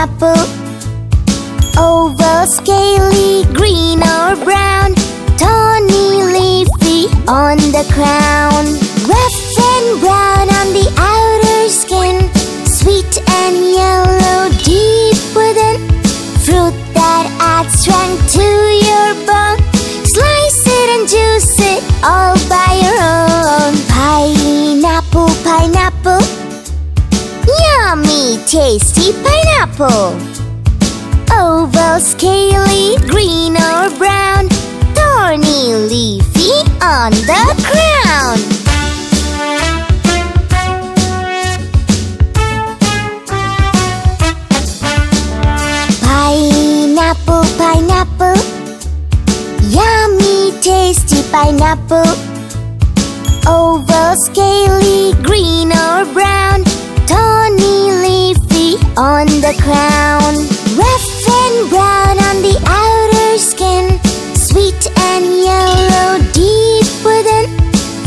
apple. Oval, scaly, green or brown, tawny, leafy on the crown. Rough and brown on the outer skin, sweet and yellow deep within. Fruit that adds strength to your bone, slice it and juice it all by your own. Pineapple, pineapple, yummy, tasty pineapple. Oval, scaly, green or brown, thorny, leafy on the crown. Pineapple, pineapple, yummy, tasty pineapple. Oval, scaly, green or brown, tawny, leafy on the crown. Rough and brown on the outer skin, sweet and yellow deep within.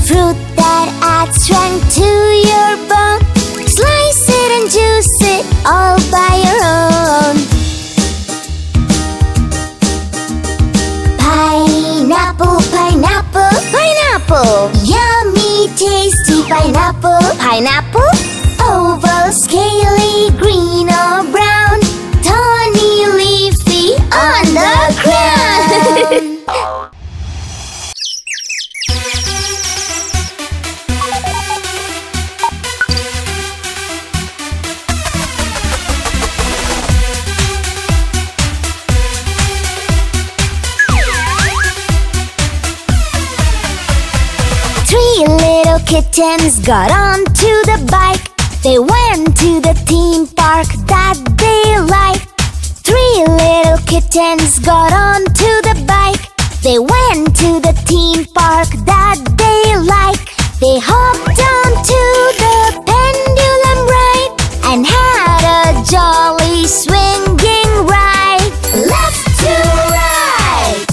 Fruit that adds strength to your bone, slice it and juice it all by your own. Pineapple, pineapple, pineapple, yummy, tasty pineapple, pineapple. Oval, scaly, green or brown, tawny, leafy on the ground. Three little kittens got onto the bike. They went to the theme park that they liked. Three little kittens got onto the bike. They went to the theme park that they like. They hopped onto the pendulum ride and had a jolly swinging ride. Left to right,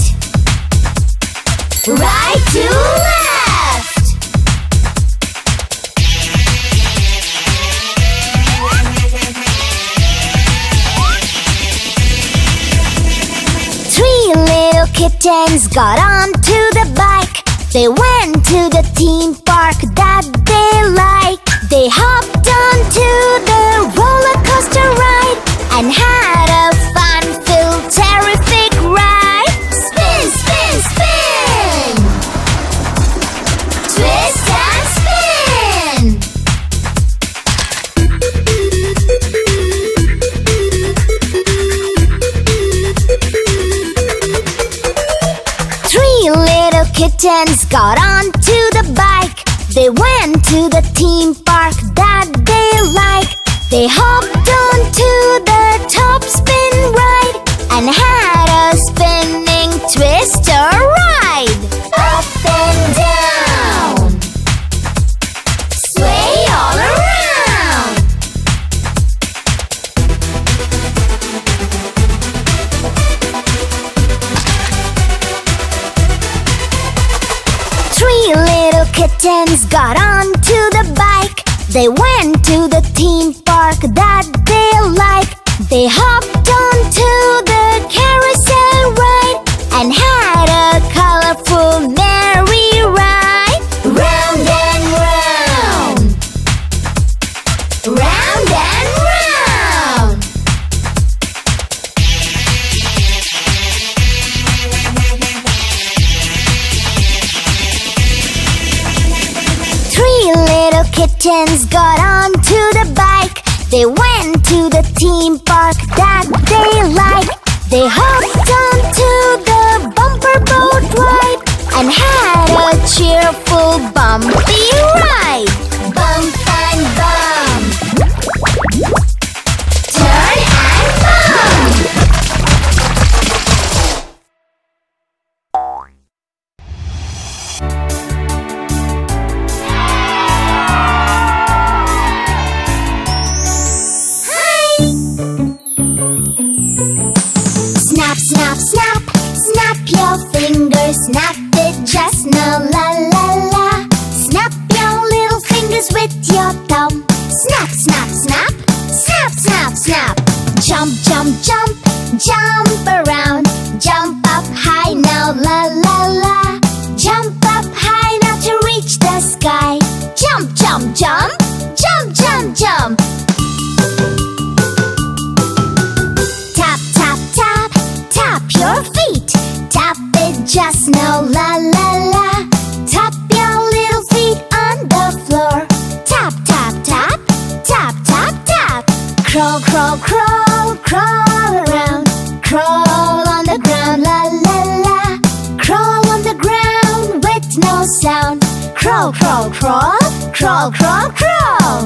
right to left. Kittens got onto the bike. They went to the theme park that they liked. They hopped onto the roller coaster ride and had a fun-filled, terrific ride. Spin, spin, spin, twist and spin. Kittens got onto the bike. They went to the theme park that they like. They hopped onto the top spin ride and had a spinning twister ride. Up and down, sway all around. Three little kittens got onto the bike. They went to the theme park that they like. They hopped onto the carousel ride and had a colorful merry ride. Round and round, round and round. Kittens got onto the bike. They went to the theme park that they liked. They hopped onto the bumper boat ride and had a cheerful bumpy ride. Bump and bump, turn and bump. Snap, snap, snap your fingers, snap it just now, la la la. Snap your little fingers with your thumb. Snap, snap, snap, snap, snap, snap. Jump jump, jump around. Jump up high now, la la la. Jump up high now to reach the sky. Jump, jump, jump, jump, jump, jump. Tap, tap, tap, tap your feet. Tap it just now, la la la. Tap your little feet on the floor. Tap, tap, tap, tap, tap, tap. Crawl, crawl, crawl, crawl around. Crawl on the ground, la la la. Crawl on the ground with no sound. Crawl, crawl, crawl, crawl, crawl, crawl.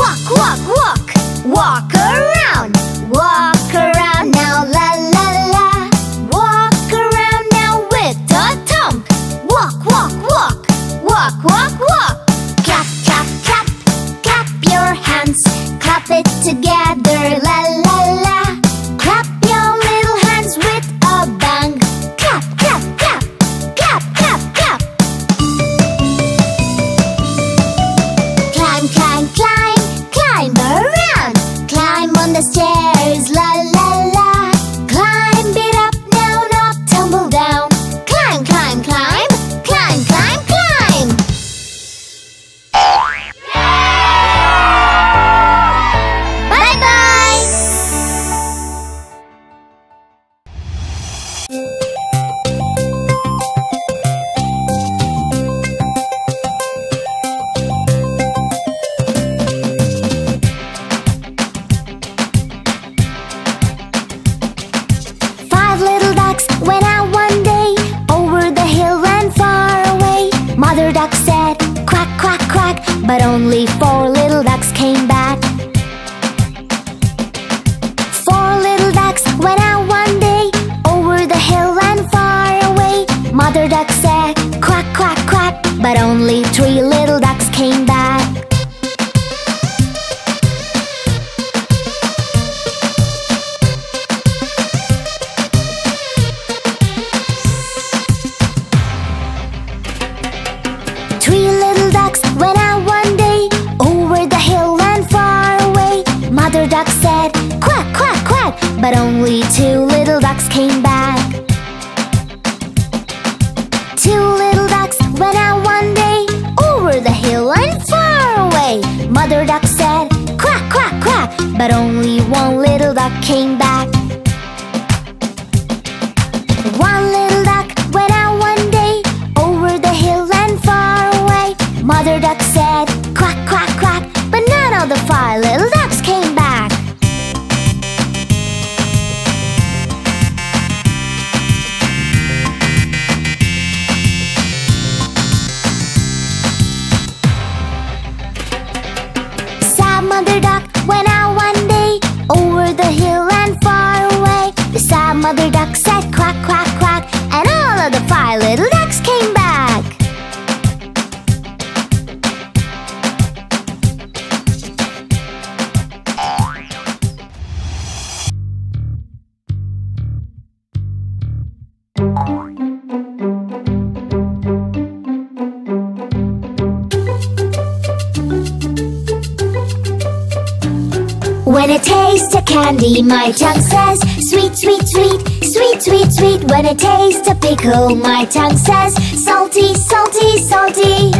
Walk, walk, walk, walk around. Walk around now, la la la. Walk around now with a thump. Walk, walk, walk, walk, walk, walk. Clap, clap, clap, clap your hands. Clap it together, la la la. Clap your little hands with a bang. Clap, clap, clap, clap, clap, clap. Climb, climb, climb, climb around. Climb on the stairs, la la la. Climb it up now, not tumble down. Climb, climb, climb, climb, climb, climb. But only 4 little ducks came back. 4 little ducks went out one day, over the hill and far away. Mother duck said, quack, quack, quack. But only 3 little ducks came back. But only 2 little ducks came back. 2 little ducks went out one day, over the hill and far away. Mother duck said, quack, quack, quack. But only 1 little duck came back. 1 little duck went out one day, over the hill and far away. Mother duck said, quack, quack, quack. But not all the 5 little ducks came back. Mother duck went out one day, over the hill and far away. The sad mother duck said quack, quack, quack. And all of the 5 little ducks came back. When I taste a candy, my tongue says sweet, sweet, sweet, sweet, sweet, sweet. When I taste a pickle, my tongue says salty, salty, salty.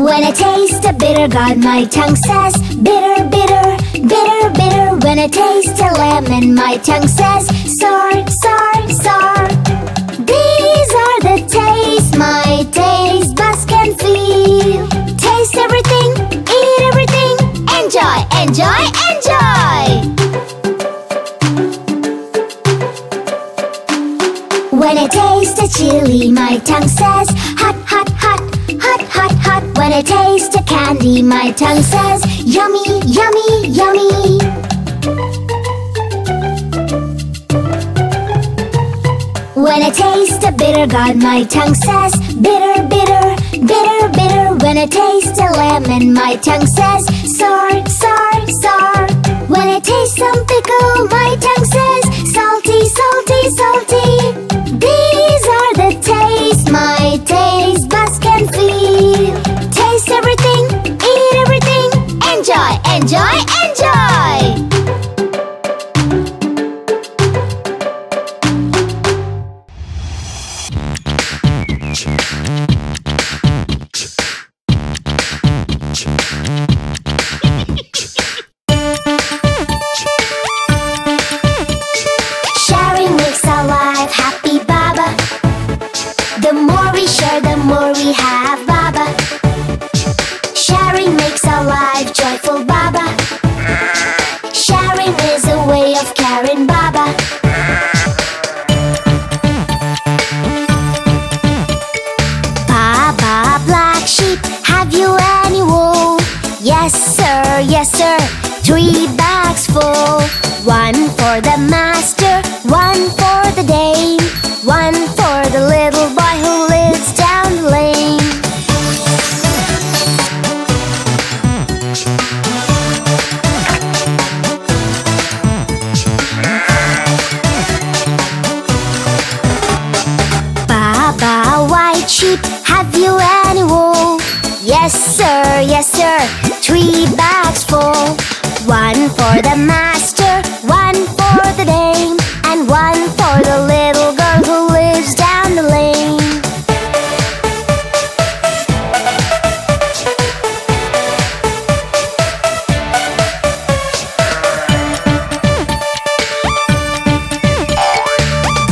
When I taste a bitter gourd, my tongue says bitter, bitter, bitter, bitter. When I taste a lemon, my tongue says sour, sour, sour. These are the tastes my taste buds can feel. Taste everything, eat everything, enjoy, enjoy, enjoy! When I taste a chili, my tongue says hot, hot, hot, hot, hot, hot. When I taste a candy, my tongue says yummy, yummy, yummy. When I taste a bitter gourd, my tongue says bitter, bitter, bitter, bitter. When I taste a lemon, my tongue says sour, sour, sour. When I taste some pickle, my tongue says salty, salty, salty. These are the tastes my taste buds can feel. Yes sir, yes sir. 3 bags full. 1 for the master, 1 for the dame, and 1 for the little girl who lives down the lane.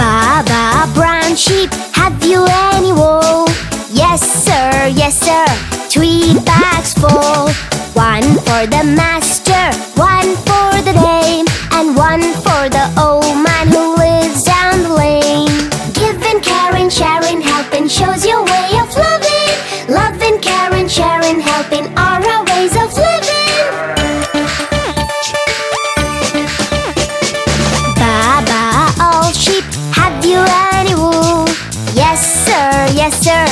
Baba, brown sheep, have you any wool? Yes sir, yes sir. 3 bags full. 1 for the master, 1 for the dame, and 1 for the old man who lives down the lane. Giving, caring, sharing, helping shows your way of loving. Loving, caring, sharing, helping are our ways of living. Baba, all sheep, have you any wool? Yes sir, yes sir.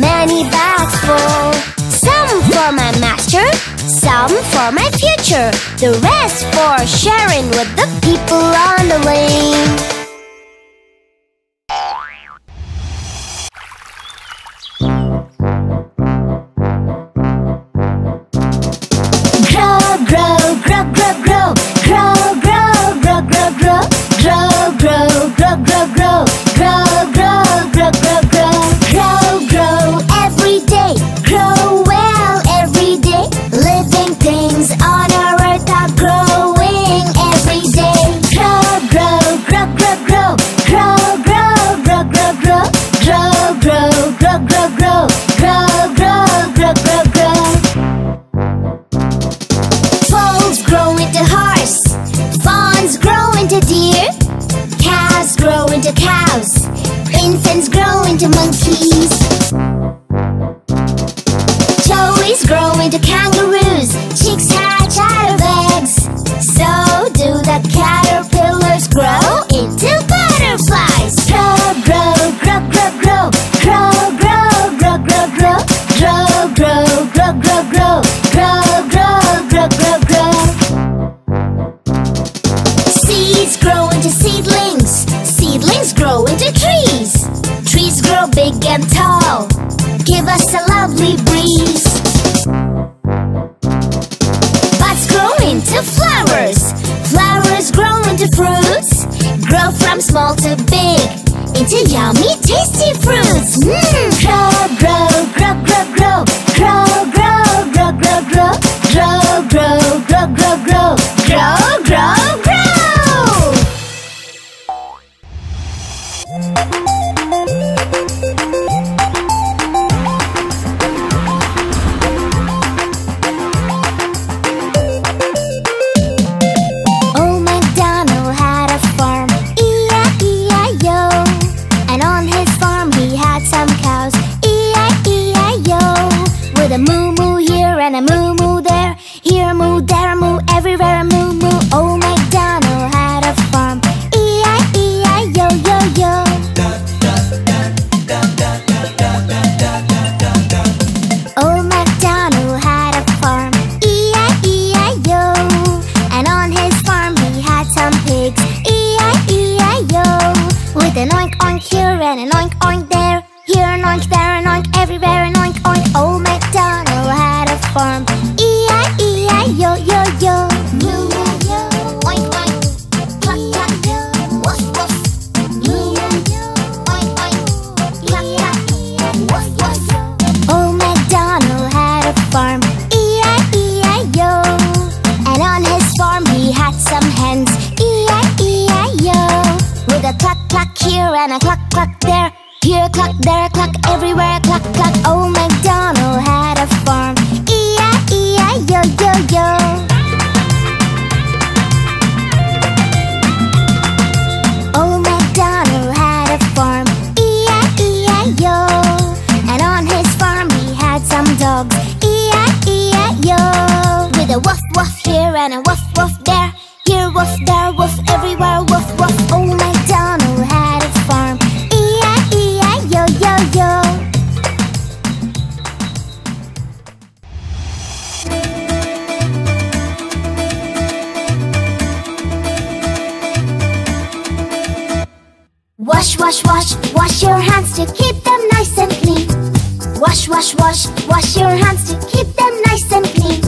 Many bags full. Some for my master, some for my future, the rest for sharing with the people on the lane. Grow, grow, grow, grow, grow. Grow, grow, grow, grow, grow. Grow, grow, grow, grow, grow. Grow, grow, grow, grow, grow. Grow, grow every day. Grow. Wash, wash, wash, wash your hands to keep them nice and clean. Wash, wash, wash, wash your hands to keep them nice and clean.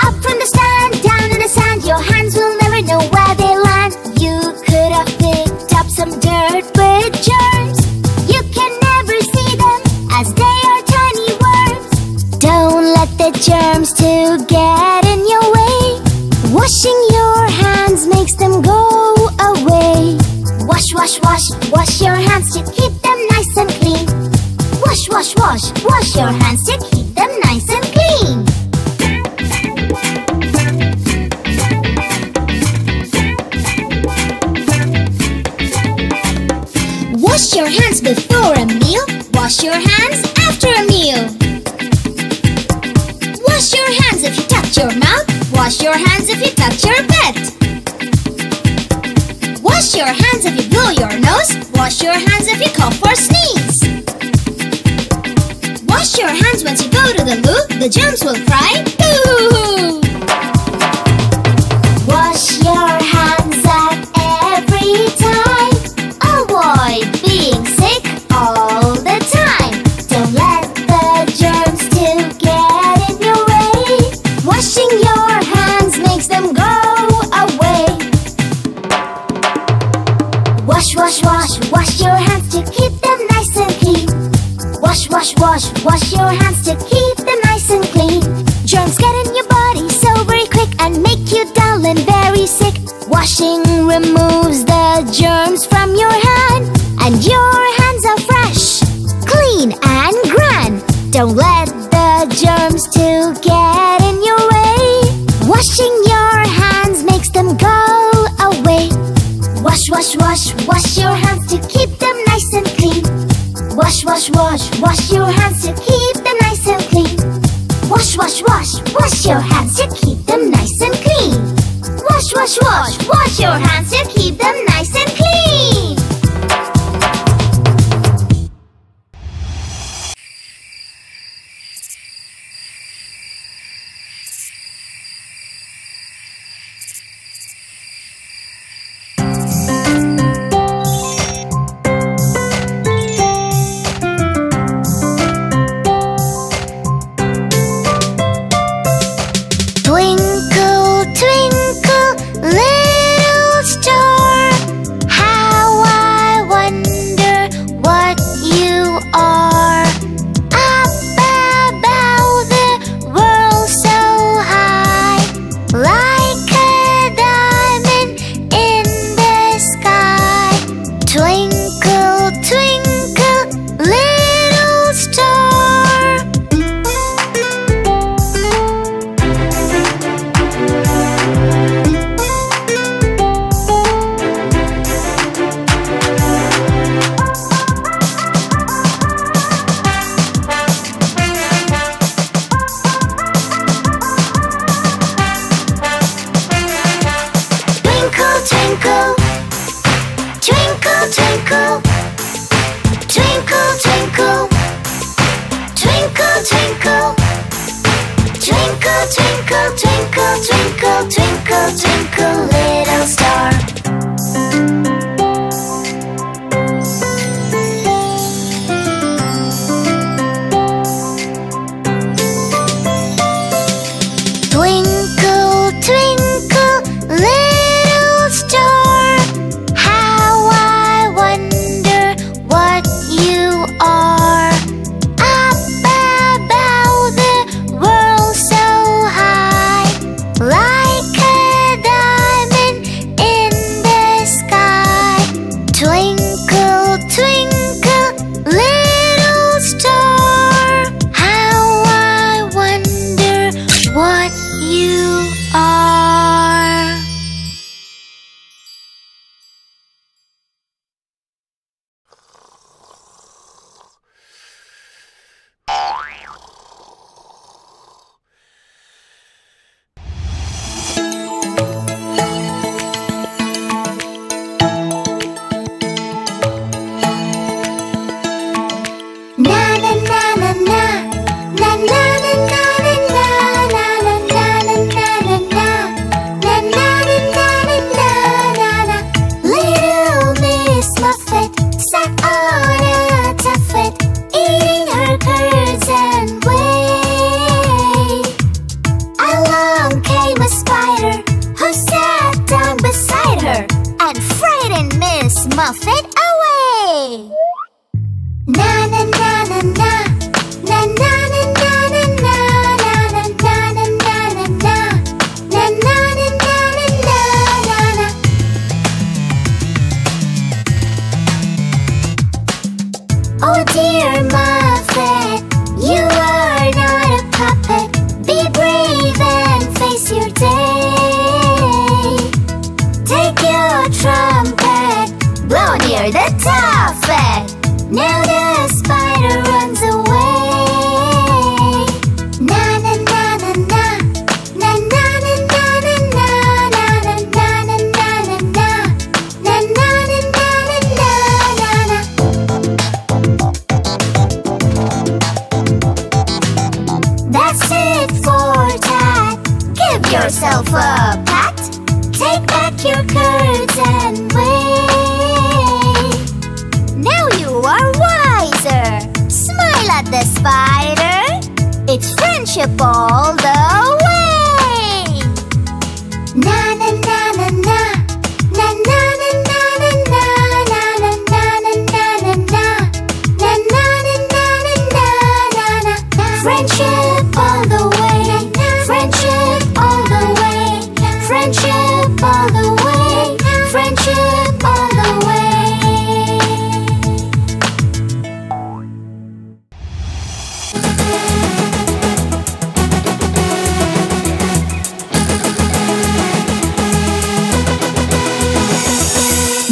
Up from the sand, down in the sand, your hands will never know where they land. You could have picked up some dirt with germs. You can never see them as they are tiny worms. Don't let the germs to get in your way. Washing your hands makes them go away. Wash, wash, wash, wash your hands to keep them nice and clean. Wash, wash, wash, wash your hands to keep them nice and clean. Wash your hands before a meal. Wash your hands after a meal. Wash your hands if you touch your mouth. Wash your hands if you touch your pet. Wash your hands if you blow your nose. Wash your hands if you cough or sneeze. Wash your hands once you go to the loo. The germs will cry, "Boo!" Wash your hands at every time. Avoid being sick all the time. Don't let the germs to get in your way. Washing your hands makes them go away. Wash, wash, wash, wash your hands to keep them nice and clean. Wash, wash, wash, wash your hands to keep them nice and clean. Germs get in your body so very quick and make you dull and very sick. Washing removes the germs from your hand, and your hands are fresh, clean and grand. Don't let the germs to get in your way. Washing your hands makes them go away. Wash, wash, wash, wash your hands to keep them nice and clean. Wash, wash, wash, wash your hands to keep them nice and clean. Wash, wash, wash, wash your hands to keep them nice and clean. Wash, wash, wash, wash your hands to keep them nice and clean. and Miss Muffet away! Na na na na na. Na na na na na na. Na na na na na na. Na na na na na na na. Oh dear Muffet, you are not a puppet. Be brave and face your day. Take your trumpet, blow near the tuffet. Now the spider runs away. Na na na na na. Na na na na na na. Na na na na na na. Na na na na na na na. That's it for that. Give yourself a pat. Take back your curds and wait. Now you are wiser. Smile at the spider. It's friendship all the way. Na na na na na. Na na na na na na. Na na na na na na na. Na na na na na na na na na. Friendship all the way. Friendship all the way. Friendship all the way, friendship all the way.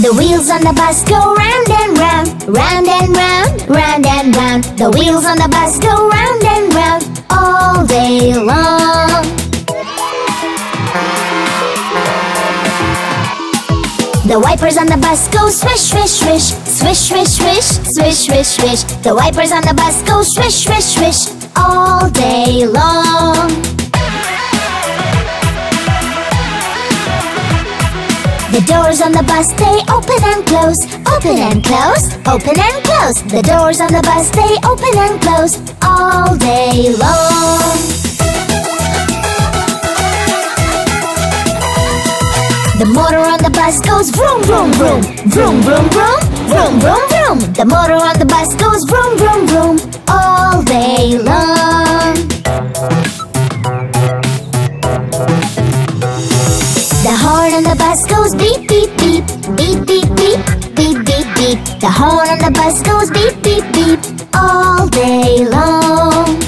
The wheels on the bus go round and round, round and round, round and round. The wheels on the bus go round and round all day long. The wipers on the bus go swish, swish, swish, swish, swish, swish, swish, swish, swish. The wipers on the bus go swish, swish, swish all day long. The doors on the bus they open and close, open and close, open and close. The doors on the bus they open and close all day long. The motor on the bus goes vroom, vroom, vroom, vroom, vroom, vroom, vroom, vroom, vroom. The motor on the bus goes vroom, vroom, vroom all day long. The horn on the bus goes beep, beep, beep, beep, beep, beep, beep, beep, beep. The horn on the bus goes beep, beep, beep all day long.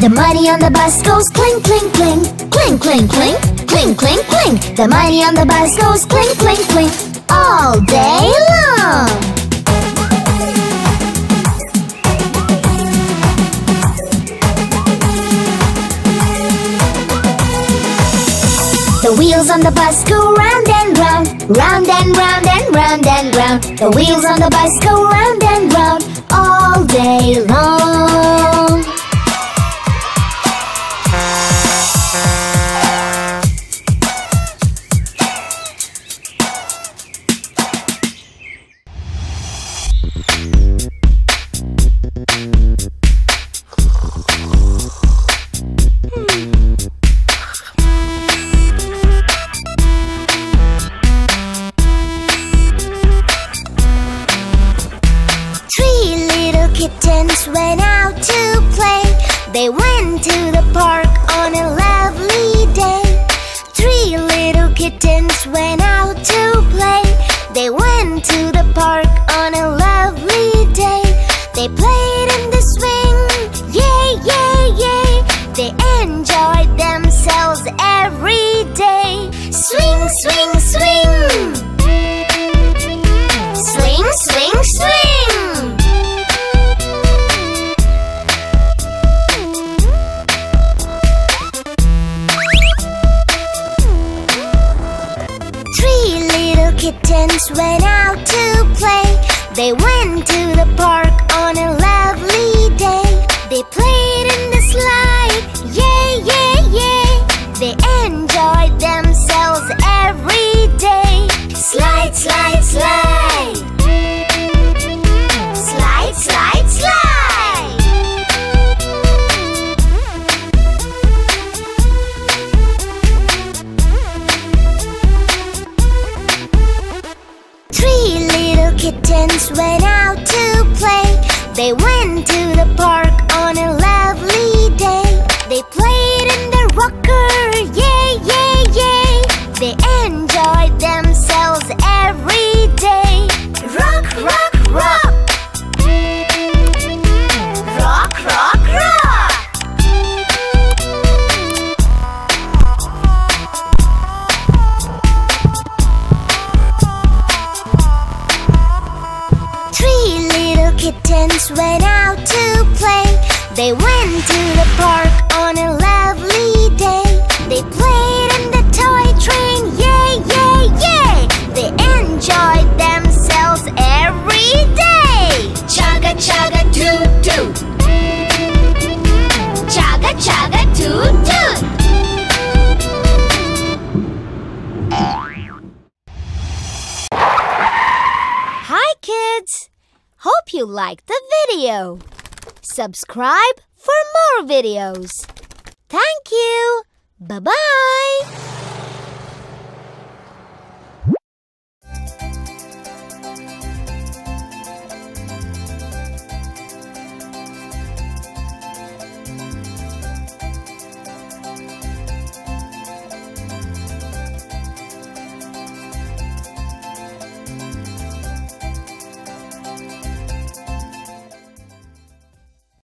The money on the bus goes clink, clink, clink, clink, clink, clink, clink, clink, clink. The money on the bus goes clink, clink, clink all day long. The wheels on the bus go round and round, round and round and round and round. The wheels on the bus go round and round all day long. kittens went out to play. They went to the park on a lovely day. They played in the rocker, yay, yay, yay. They enjoyed themselves every day. Rock, rock, rock. Rock, rock, rock. Three little kittens went out to play. They went to the park on a lovely day. They played in the toy train, yay, yay, yay. They enjoyed themselves every day. Chugga, chugga, doo, doo. Chugga, chugga, doo, doo. Hi, kids! Hope you liked the video. Subscribe for more videos. Thank you. Bye-bye.